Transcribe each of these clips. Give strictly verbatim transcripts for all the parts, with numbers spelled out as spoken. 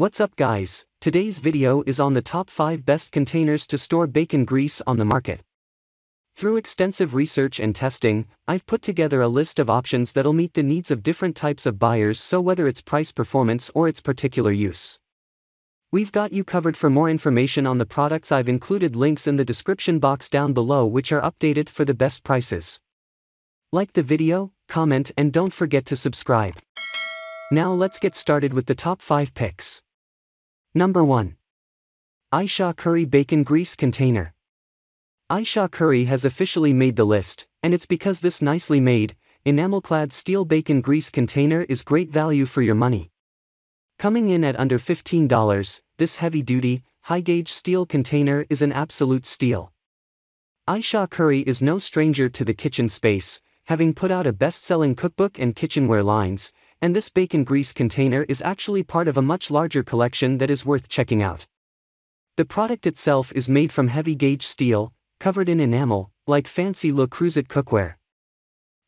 What's up guys, today's video is on the top five best containers to store bacon grease on the market. Through extensive research and testing, I've put together a list of options that'll meet the needs of different types of buyers, so whether it's price performance or its particular use. We've got you covered. For more information on the products, I've included links in the description box down below which are updated for the best prices. Like the video, comment and don't forget to subscribe. Now let's get started with the top five picks. Number one. Ayesha Curry Bacon Grease Container. Ayesha Curry has officially made the list, and it's because this nicely made, enamel-clad steel bacon grease container is great value for your money. Coming in at under fifteen dollars, this heavy-duty, high-gauge steel container is an absolute steal. Ayesha Curry is no stranger to the kitchen space, having put out a best-selling cookbook and kitchenware lines, and this bacon grease container is actually part of a much larger collection that is worth checking out. The product itself is made from heavy-gauge steel, covered in enamel, like fancy Le Creuset cookware.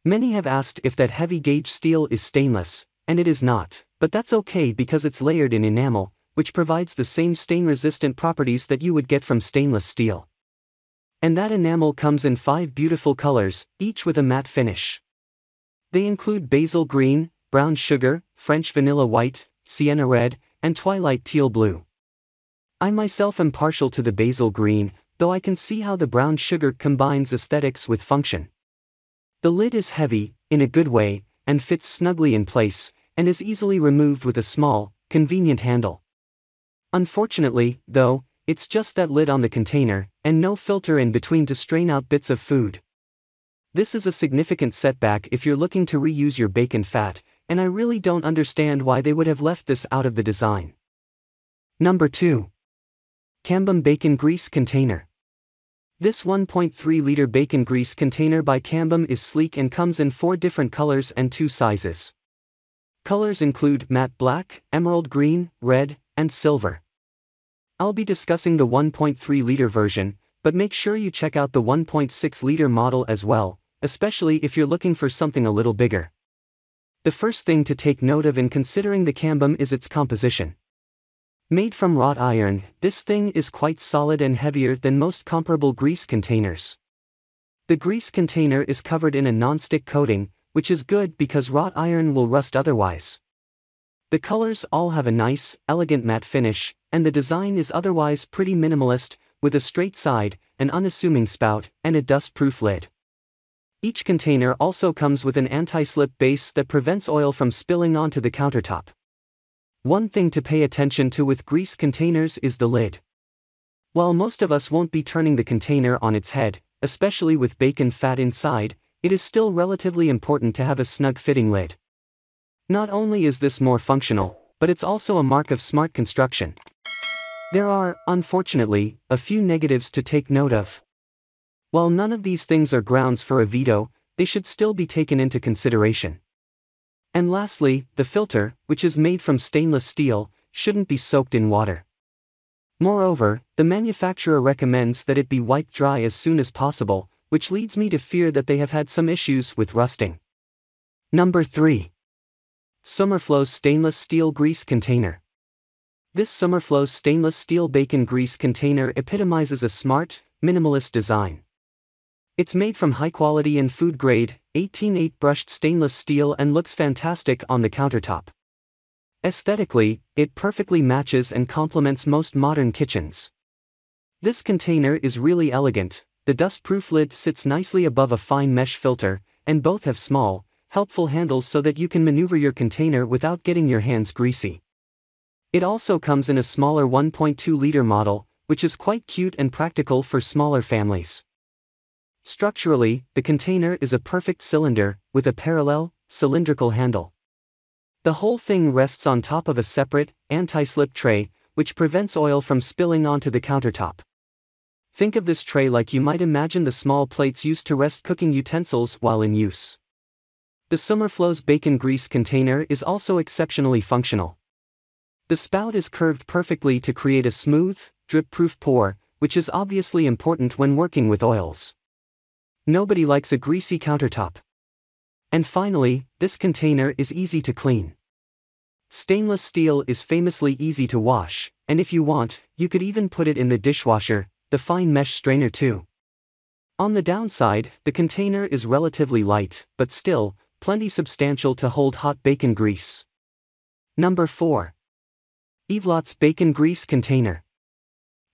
Many have asked if that heavy-gauge steel is stainless, and it is not, but that's okay because it's layered in enamel, which provides the same stain-resistant properties that you would get from stainless steel. And that enamel comes in five beautiful colors, each with a matte finish. They include basil green, brown sugar, French vanilla white, sienna red, and twilight teal blue. I myself am partial to the basil green, though I can see how the brown sugar combines aesthetics with function. The lid is heavy, in a good way, and fits snugly in place, and is easily removed with a small, convenient handle. Unfortunately, though, it's just that lid on the container, and no filter in between to strain out bits of food. This is a significant setback if you're looking to reuse your bacon fat, and I really don't understand why they would have left this out of the design. Number two. Cambom Bacon Grease Container. This one point three liter bacon grease container by Cambom is sleek and comes in four different colors and two sizes. Colors include matte black, emerald green, red, and silver. I'll be discussing the one point three liter version, but make sure you check out the one point six liter model as well, especially if you're looking for something a little bigger. The first thing to take note of in considering the Cambom is its composition. Made from wrought iron, this thing is quite solid and heavier than most comparable grease containers. The grease container is covered in a non-stick coating, which is good because wrought iron will rust otherwise. The colors all have a nice, elegant matte finish, and the design is otherwise pretty minimalist, with a straight side, an unassuming spout, and a dust-proof lid. Each container also comes with an anti-slip base that prevents oil from spilling onto the countertop. One thing to pay attention to with grease containers is the lid. While most of us won't be turning the container on its head, especially with bacon fat inside, it is still relatively important to have a snug-fitting lid. Not only is this more functional, but it's also a mark of smart construction. There are, unfortunately, a few negatives to take note of. While none of these things are grounds for a veto, they should still be taken into consideration. And lastly, the filter, which is made from stainless steel, shouldn't be soaked in water. Moreover, the manufacturer recommends that it be wiped dry as soon as possible, which leads me to fear that they have had some issues with rusting. Number three. Summerflow Stainless Steel Grease Container. This Summerflow stainless steel bacon grease container epitomizes a smart, minimalist design. It's made from high-quality and food-grade, eighteen eight brushed stainless steel and looks fantastic on the countertop. Aesthetically, it perfectly matches and complements most modern kitchens. This container is really elegant, the dust-proof lid sits nicely above a fine mesh filter, and both have small, helpful handles so that you can maneuver your container without getting your hands greasy. It also comes in a smaller one point two liter model, which is quite cute and practical for smaller families. Structurally, the container is a perfect cylinder, with a parallel, cylindrical handle. The whole thing rests on top of a separate, anti-slip tray, which prevents oil from spilling onto the countertop. Think of this tray like you might imagine the small plates used to rest cooking utensils while in use. The Summerflow's bacon grease container is also exceptionally functional. The spout is curved perfectly to create a smooth, drip-proof pour, which is obviously important when working with oils. Nobody likes a greasy countertop. And finally, this container is easy to clean. Stainless steel is famously easy to wash, and if you want, you could even put it in the dishwasher, the fine mesh strainer too. On the downside, the container is relatively light, but still, plenty substantial to hold hot bacon grease. Number four. Evelots Bacon Grease Container.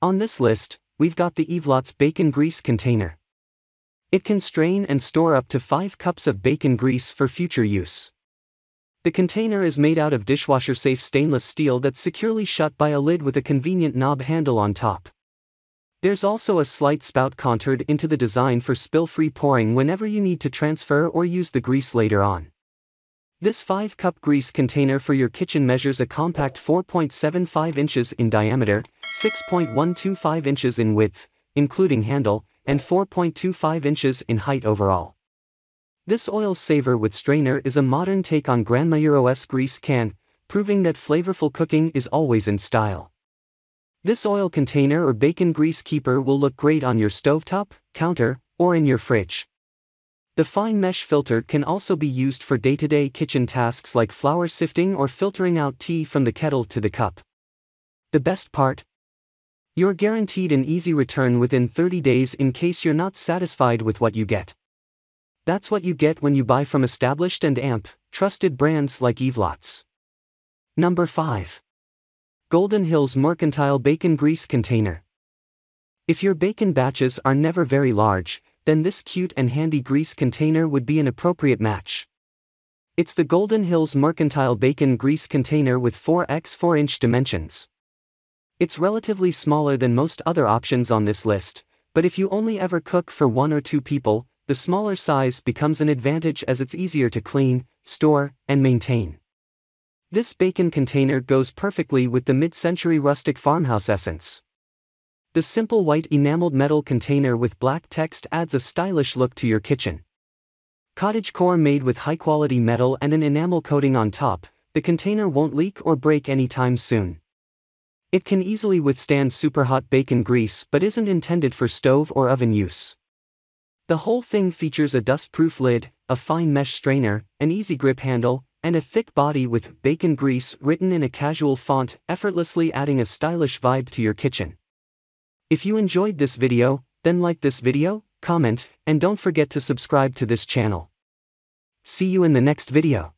On this list, we've got the Evelots Bacon Grease Container. It can strain and store up to five cups of bacon grease for future use. The container is made out of dishwasher-safe stainless steel that's securely shut by a lid with a convenient knob handle on top. There's also a slight spout contoured into the design for spill-free pouring whenever you need to transfer or use the grease later on. This five cup grease container for your kitchen measures a compact four point seven five inches in diameter, six point one two five inches in width, including handle, and four point two five inches in height overall. This oil saver with strainer is a modern take on Grandma's grease can, proving that flavorful cooking is always in style. This oil container or bacon grease keeper will look great on your stovetop, counter, or in your fridge. The fine mesh filter can also be used for day-to-day kitchen tasks like flour sifting or filtering out tea from the kettle to the cup. The best part? You're guaranteed an easy return within thirty days in case you're not satisfied with what you get. That's what you get when you buy from established and A M P, trusted brands like Evelots. Number five. Golden Hills Mercantile Bacon Grease Container. If your bacon batches are never very large, then this cute and handy grease container would be an appropriate match. It's the Golden Hills Mercantile Bacon Grease Container with four by four inch dimensions. It's relatively smaller than most other options on this list, but if you only ever cook for one or two people, the smaller size becomes an advantage as it's easier to clean, store, and maintain. This bacon container goes perfectly with the mid-century rustic farmhouse essence. The simple white enameled metal container with black text adds a stylish look to your kitchen. Cottagecore made with high-quality metal and an enamel coating on top, the container won't leak or break anytime soon. It can easily withstand superhot bacon grease but isn't intended for stove or oven use. The whole thing features a dustproof lid, a fine mesh strainer, an easy grip handle, and a thick body with bacon grease written in a casual font, effortlessly adding a stylish vibe to your kitchen. If you enjoyed this video, then like this video, comment, and don't forget to subscribe to this channel. See you in the next video.